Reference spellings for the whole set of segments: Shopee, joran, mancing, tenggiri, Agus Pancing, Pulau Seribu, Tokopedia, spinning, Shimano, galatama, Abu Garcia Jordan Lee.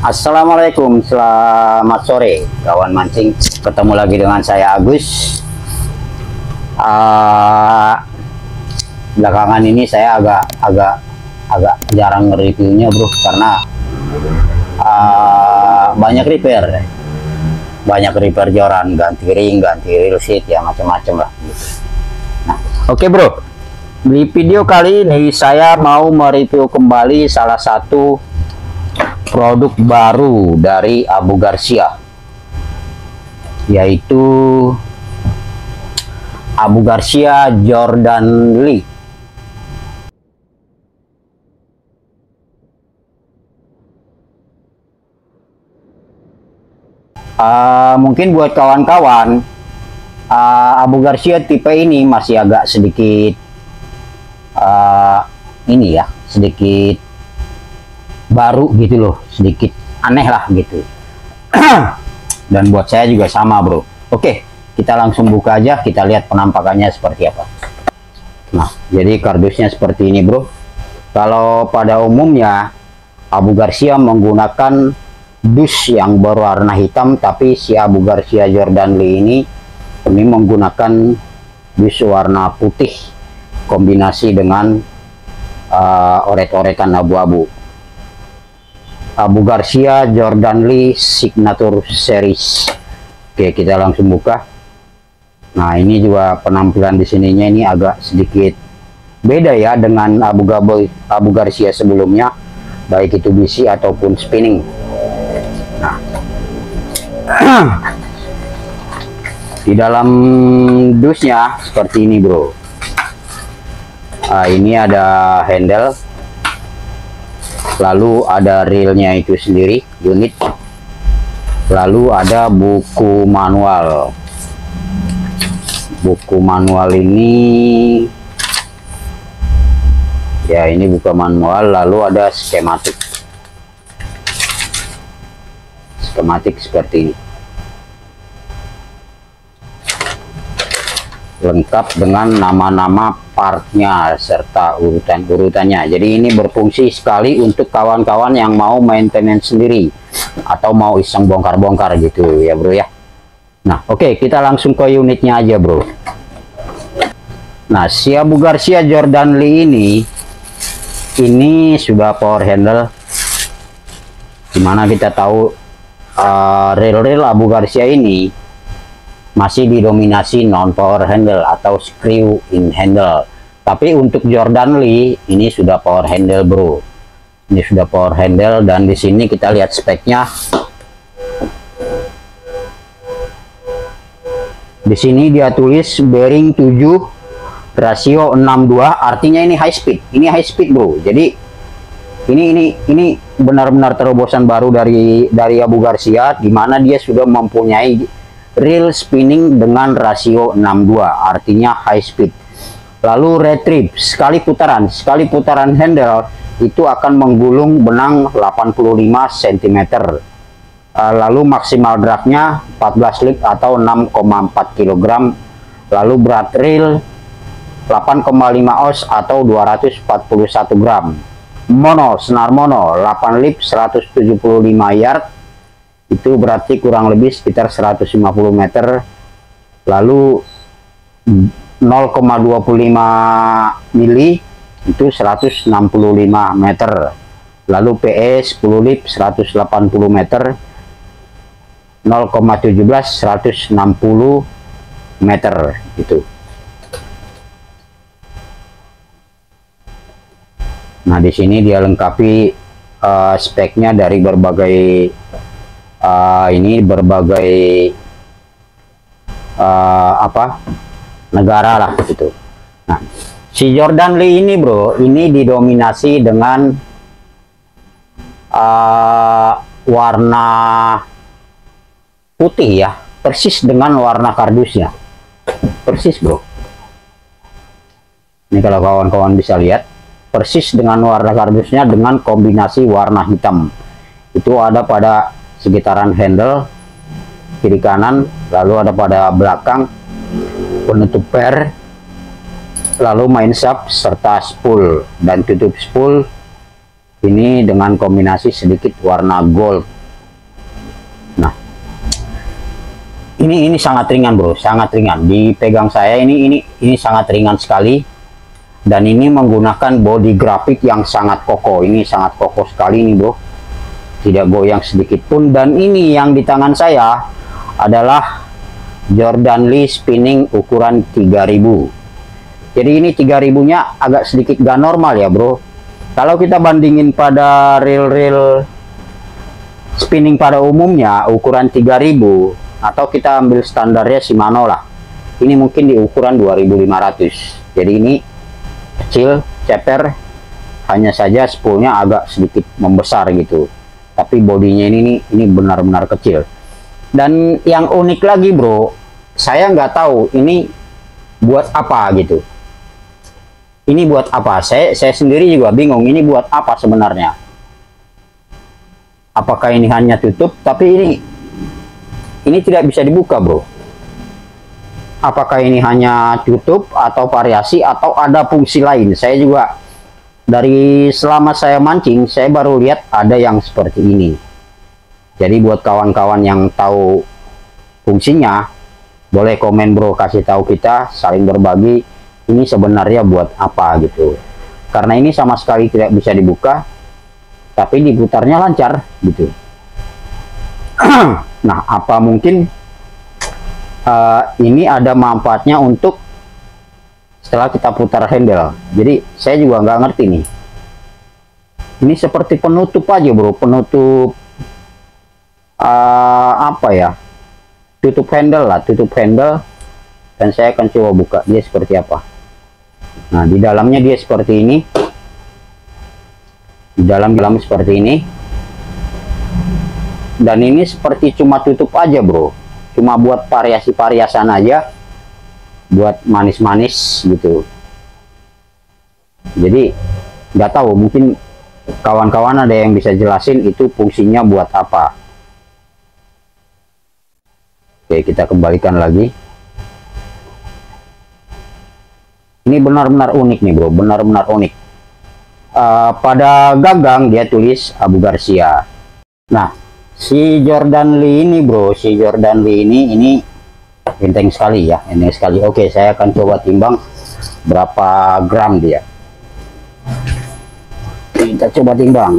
Assalamualaikum, selamat sore kawan mancing. Ketemu lagi dengan saya Agus. Belakangan ini saya agak jarang nge-reviewnya bro, karena banyak repair joran, ganti ring, ganti reel sheet, ya macam-macam lah gitu. Nah, oke bro, di video kali ini saya mau mereview kembali salah satu produk baru dari Abu Garcia, yaitu Abu Garcia Jordan Lee. Mungkin buat kawan-kawan, Abu Garcia tipe ini masih agak sedikit ini ya, sedikit baru gitu loh, sedikit aneh lah gitu. Dan buat saya juga sama bro. Oke, kita langsung buka aja, kita lihat penampakannya seperti apa. Nah, jadi kardusnya seperti ini bro. Kalau pada umumnya Abu Garcia menggunakan dus yang berwarna hitam, tapi si Abu Garcia Jordan Lee ini menggunakan dus warna putih kombinasi dengan oret-oretan abu-abu. Abu Garcia Jordan Lee Signature Series. Oke, kita langsung buka. Nah, ini juga penampilan di sininya ini agak sedikit beda ya dengan Abu Garcia sebelumnya, baik itu BC ataupun spinning. Nah, di dalam dusnya seperti ini, bro. Nah, ini ada handle. Lalu ada reelnya itu sendiri, unit. Lalu ada buku manual. Buku manual ini, ya ini buku manual. Lalu ada skematik. Skematik seperti ini. Lengkap dengan nama-nama partnya serta urutan-urutannya. Jadi ini berfungsi sekali untuk kawan-kawan yang mau maintenance sendiri atau mau iseng bongkar-bongkar gitu ya bro ya. Nah oke, kita langsung ke unitnya aja bro. Nah, si Abu Garcia Jordan Lee ini sudah power handle, dimana kita tahu reel-reel Abu Garcia ini masih didominasi non-power handle atau screw-in handle. Tapi untuk Jordan Lee ini sudah power handle bro. Ini sudah power handle, dan di sini kita lihat speknya. Di sini dia tulis bearing 7 rasio 62, artinya ini high speed. Ini high speed bro. Jadi ini benar-benar terobosan baru dari Abu Garcia, di mana dia sudah mempunyai reel spinning dengan rasio 62, artinya high speed. Lalu retrieve, sekali putaran handle itu akan menggulung benang 85 cm. Lalu maksimal dragnya 14 lb atau 6,4 kg. Lalu berat reel 8,5 oz atau 241 gram. Mono, senar mono 8 lb 175 yard. Itu berarti kurang lebih sekitar 150 meter. Lalu 0,25 mili itu 165 meter. Lalu PE 10 lip 180 meter. 0,17 160 meter gitu. Nah, di sini dia lengkapi speknya dari berbagai negara lah gitu. Nah, si Jordan Lee ini bro, ini didominasi dengan warna putih ya, persis dengan warna kardusnya, persis bro. Ini kalau kawan-kawan bisa lihat, persis dengan warna kardusnya dengan kombinasi warna hitam. Itu ada pada sekitaran handle kiri kanan, lalu ada pada belakang, penutup per, lalu main shaft serta spool dan tutup spool, ini dengan kombinasi sedikit warna gold. Nah, ini sangat ringan, bro, sangat ringan. Dipegang saya ini sangat ringan sekali, dan ini menggunakan body grafik yang sangat kokoh. Ini sangat kokoh sekali ini, bro, tidak goyang sedikit pun. Dan ini yang di tangan saya adalah Jordan Lee spinning ukuran 3000. Jadi ini 3000 nya agak sedikit gak normal ya, bro. Kalau kita bandingin pada reel-reel spinning pada umumnya ukuran 3000, atau kita ambil standarnya Shimano lah, ini mungkin di ukuran 2500. Jadi ini kecil, ceper, hanya saja spoolnya agak sedikit membesar gitu, tapi bodinya ini benar-benar kecil. Dan yang unik lagi, bro, saya nggak tahu ini buat apa gitu. Ini buat apa? Saya sendiri juga bingung ini buat apa sebenarnya. Apakah ini hanya tutup? Tapi ini tidak bisa dibuka, bro. Apakah ini hanya tutup atau variasi atau ada fungsi lain? Saya juga dari selama saya mancing, saya baru lihat ada yang seperti ini. Jadi buat kawan-kawan yang tahu fungsinya, boleh komen, bro, kasih tahu kita, saling berbagi ini sebenarnya buat apa gitu. Karena ini sama sekali tidak bisa dibuka, tapi diputarnya lancar gitu. Nah, apa mungkin ini ada manfaatnya untuk setelah kita putar handle? Jadi saya juga nggak ngerti nih. Ini seperti penutup aja, bro, penutup apa ya? Tutup handle lah, tutup handle. Dan saya akan coba buka dia seperti apa. Nah, di dalamnya dia seperti ini. Di dalam seperti ini. Dan ini seperti cuma tutup aja, bro. Cuma buat variasi-variasan aja, buat manis-manis gitu. Jadi nggak tahu, mungkin kawan-kawan ada yang bisa jelasin itu fungsinya buat apa. Oke, kita kembalikan lagi. Ini benar-benar unik nih, bro, benar-benar unik. Pada gagang dia tulis Abu Garcia. Nah, si Jordan Lee ini, bro, si Jordan Lee ini enteng sekali ya, enteng sekali. Oke, saya akan coba timbang berapa gram dia. Kita coba timbang.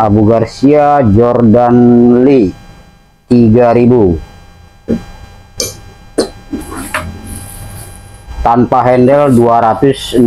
Abu Garcia Jordan Lee 3000. Tanpa handle 216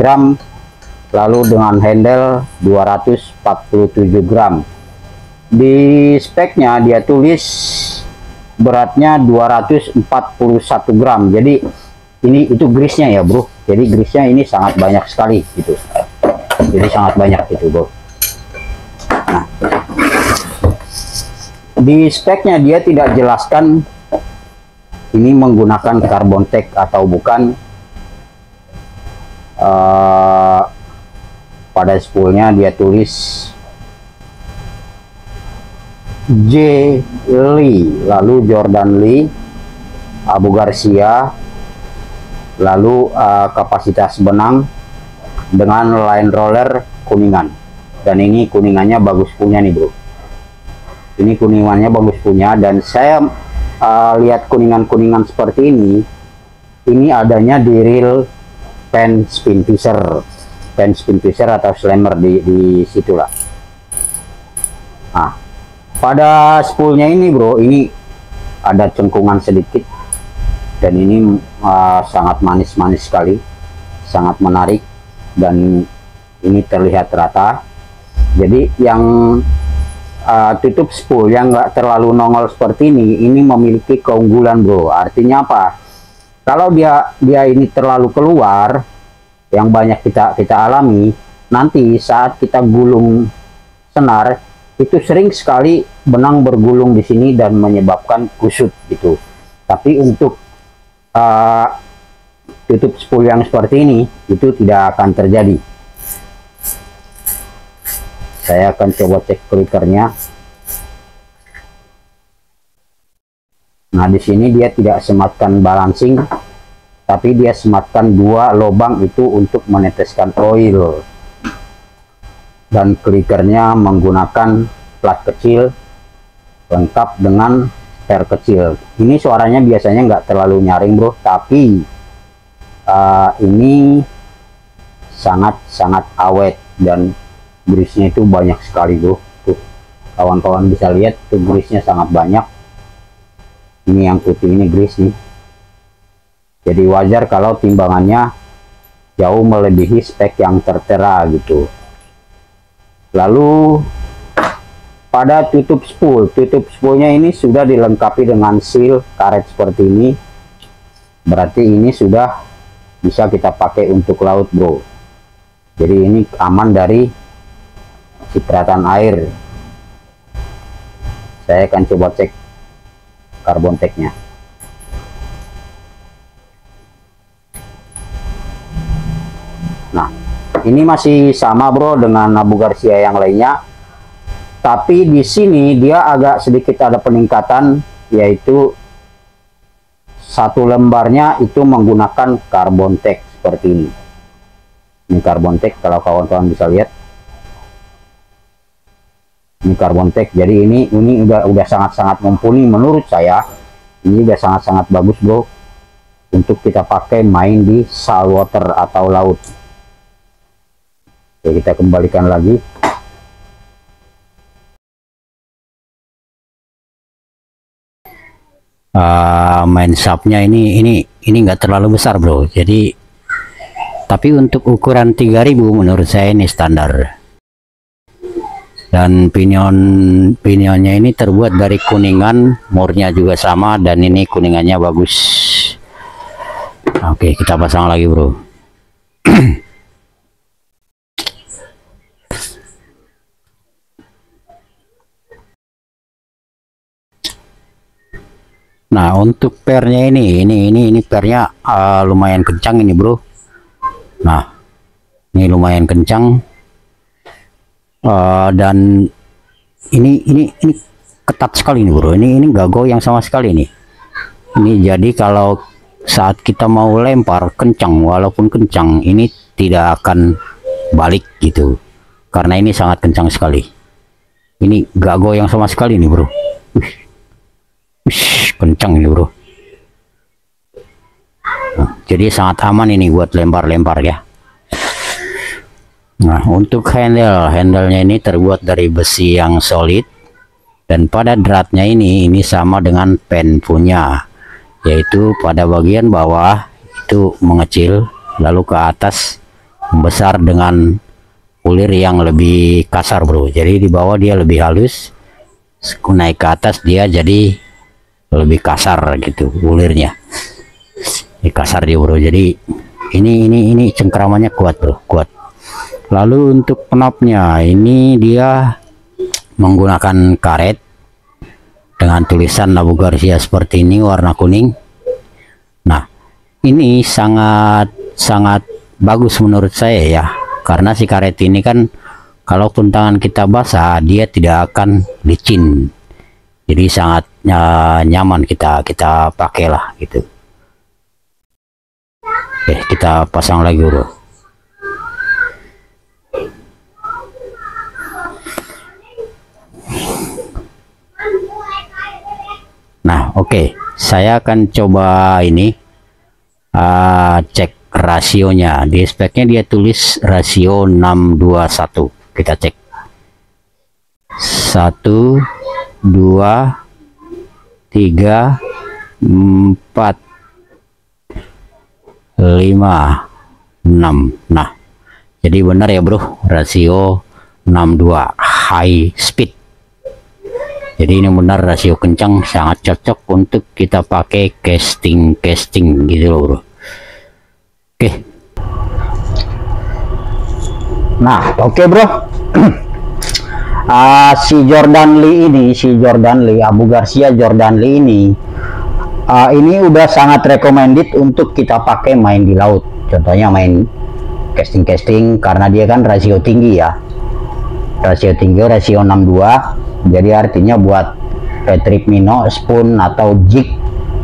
gram, lalu dengan handle 247 gram. Di speknya dia tulis beratnya 241 gram. Jadi ini itu grisnya ya, bro. Jadi grisnya ini sangat banyak sekali gitu. Jadi sangat banyak gitu, bro. Nah, di speknya dia tidak jelaskan ini menggunakan carbon tag atau bukan. Pada spoolnya dia tulis J Lee, lalu Jordan Lee, Abu Garcia, lalu kapasitas benang dengan line roller kuningan. Dan ini kuningannya bagus punya nih, bro. Ini kuningannya bagus punya. Dan saya lihat kuningan-kuningan seperti ini adanya di reel pen spin fisher atau slammer di situlah. Nah, pada spoolnya ini, bro, ini ada cengkungan sedikit, dan ini sangat manis-manis sekali, sangat menarik, dan ini terlihat rata. Jadi yang tutup spool yang nggak terlalu nongol seperti ini memiliki keunggulan, bro. Artinya apa? Kalau dia ini terlalu keluar, yang banyak kita alami, nanti saat kita gulung senar itu sering sekali benang bergulung di sini dan menyebabkan kusut gitu. Tapi untuk tutup spool yang seperti ini itu tidak akan terjadi. Saya akan coba cek clickernya. Nah, di sini dia tidak sematkan balancing, tapi dia sematkan dua lubang itu untuk meneteskan oil. Dan clickernya menggunakan plat kecil, lengkap dengan spare kecil. Ini suaranya biasanya nggak terlalu nyaring, bro, tapi ini sangat-sangat awet dan grease-nya itu banyak sekali, bro. Tuh, kawan-kawan bisa lihat tuh grease-nya sangat banyak. Ini yang putih ini grease nih. Jadi wajar kalau timbangannya jauh melebihi spek yang tertera gitu. Lalu pada tutup spool, tutup spoolnya ini sudah dilengkapi dengan seal karet seperti ini. Berarti ini sudah bisa kita pakai untuk laut, bro. Jadi ini aman dari cipratan air. Saya akan coba cek karbon tag-nya. Nah, ini masih sama, bro, dengan Abu Garcia yang lainnya. Tapi di sini dia agak sedikit ada peningkatan, yaitu satu lembarnya itu menggunakan karbon tag seperti ini. Ini karbon tag, kalau kawan-kawan bisa lihat. Ini karbon tag. Jadi ini udah sangat-sangat mumpuni menurut saya. Ini udah sangat-sangat bagus, bro, untuk kita pakai main di saltwater atau laut. Oke, kita kembalikan lagi. Main sapnya ini nggak terlalu besar, bro. Jadi tapi untuk ukuran 3000 menurut saya ini standar. Dan pinionnya ini terbuat dari kuningan, murnya juga sama, dan ini kuningannya bagus. Oke, kita pasang lagi, bro. Nah, untuk pernya ini pernya lumayan kencang ini, bro. Nah, ini lumayan kencang. Dan ini ketat sekali nih, bro. Ini nggak goyang sama sekali nih. Ini jadi kalau saat kita mau lempar kencang, walaupun kencang ini tidak akan balik gitu, karena ini sangat kencang sekali. Ini nggak goyang sama sekali nih, bro. Kencang ini, bro. Nah, jadi sangat aman ini buat lempar-lempar ya. Nah, untuk handle-nya ini terbuat dari besi yang solid, dan pada dratnya ini sama dengan pen punya, yaitu pada bagian bawah itu mengecil, lalu ke atas membesar dengan ulir yang lebih kasar, bro. Jadi di bawah dia lebih halus, naik ke atas dia jadi lebih kasar gitu ulirnya. Ini kasar dia, bro. Jadi ini cengkeramannya kuat, bro, kuat. Lalu untuk knobnya ini dia menggunakan karet dengan tulisan Abu Garcia seperti ini warna kuning. Nah, ini sangat bagus menurut saya ya, karena si karet ini kan kalaupun tangan kita basah dia tidak akan licin. Jadi sangat nyaman kita pakailah gitu. Oke, kita pasang lagi, bro. Nah, oke, saya akan coba ini cek rasionya. Di speknya dia tulis rasio 621. Kita cek 1 2 3 4 5 6. Nah, jadi benar ya, bro, rasio 62 high speed. Jadi ini benar rasio kencang, sangat cocok untuk kita pakai casting gitu loh, bro. Oke. Nah, oke, bro. Si Abu Garcia Jordan Lee ini udah sangat recommended untuk kita pakai main di laut. Contohnya main casting karena dia kan rasio tinggi ya. Rasio 62. Jadi artinya buat retrieve minnow, spoon atau jig,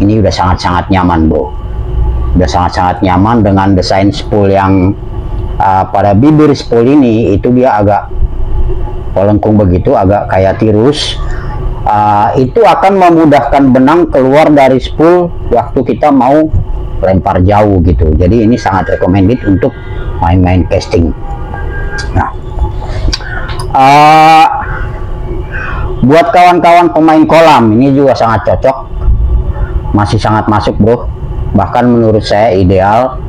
ini udah sangat-sangat nyaman, bro. Udah sangat-sangat nyaman dengan desain spool yang pada bibir spool ini itu dia agak melengkung begitu, agak kayak tirus. Itu akan memudahkan benang keluar dari spool waktu kita mau lempar jauh gitu. Jadi ini sangat recommended untuk main-main casting. Nah, buat kawan-kawan pemain kolam ini juga sangat cocok, masih sangat masuk, bro. Bahkan menurut saya ideal,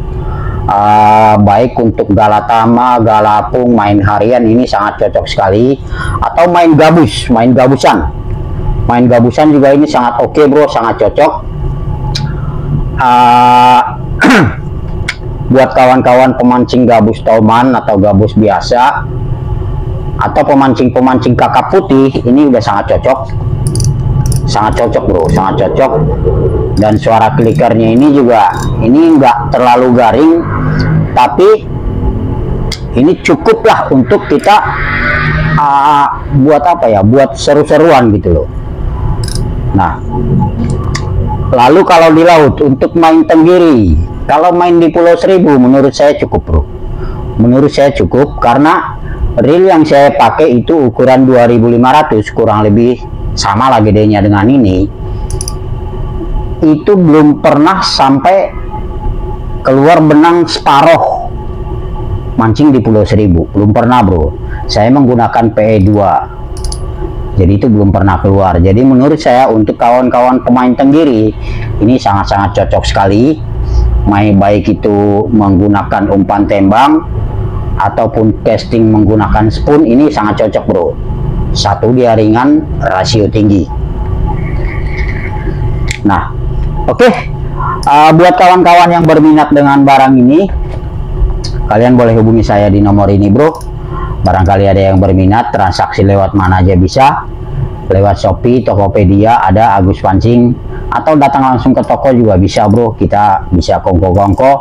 baik untuk galatama, galapung, main harian ini sangat cocok sekali, atau main gabus, main gabusan juga ini sangat oke, bro, sangat cocok. Buat kawan-kawan pemancing gabus tauman atau gabus biasa atau pemancing-pemancing kakap putih ini udah sangat cocok, sangat cocok, bro, sangat cocok. Dan suara klikernya ini juga, ini enggak terlalu garing, tapi ini cukuplah untuk kita buat apa ya, buat seru-seruan gitu loh. Nah, lalu kalau di laut untuk main tenggiri, kalau main di Pulau Seribu menurut saya cukup, bro. Menurut saya cukup karena reel yang saya pakai itu ukuran 2500, kurang lebih sama lah gedenya dengan ini. Itu belum pernah sampai keluar benang separoh mancing di Pulau Seribu, belum pernah, bro. Saya menggunakan PE2, jadi itu belum pernah keluar. Jadi menurut saya untuk kawan-kawan pemain tenggiri ini sangat-sangat cocok sekali, main baik itu menggunakan umpan tembang ataupun casting menggunakan spoon, ini sangat cocok, bro. Satu, dia ringan, rasio tinggi. Nah, oke, buat kawan-kawan yang berminat dengan barang ini, kalian boleh hubungi saya di nomor ini, bro. Barangkali ada yang berminat, transaksi lewat mana aja bisa, lewat Shopee, Tokopedia, ada Agus Pancing, atau datang langsung ke toko juga bisa, bro. Kita bisa kongko-kongko,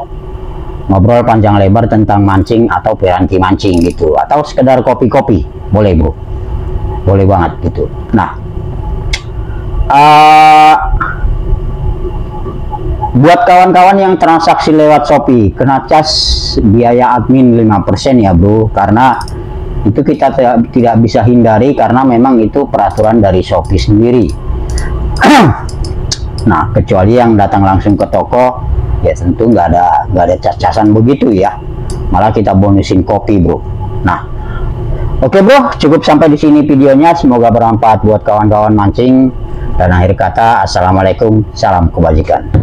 ngobrol panjang lebar tentang mancing atau piranti mancing gitu, atau sekedar kopi-kopi, boleh, bro. Boleh banget gitu. Nah, buat kawan-kawan yang transaksi lewat Shopee, kena cas biaya admin 5% ya, bro, karena itu kita tidak bisa hindari karena memang itu peraturan dari Shopee sendiri. Nah, kecuali yang datang langsung ke toko, ya tentu nggak ada cas-casan begitu ya, malah kita bonusin kopi, bro. Nah, oke, bro, cukup sampai di sini videonya. Semoga bermanfaat buat kawan-kawan mancing. Dan akhir kata, assalamualaikum, salam kebajikan.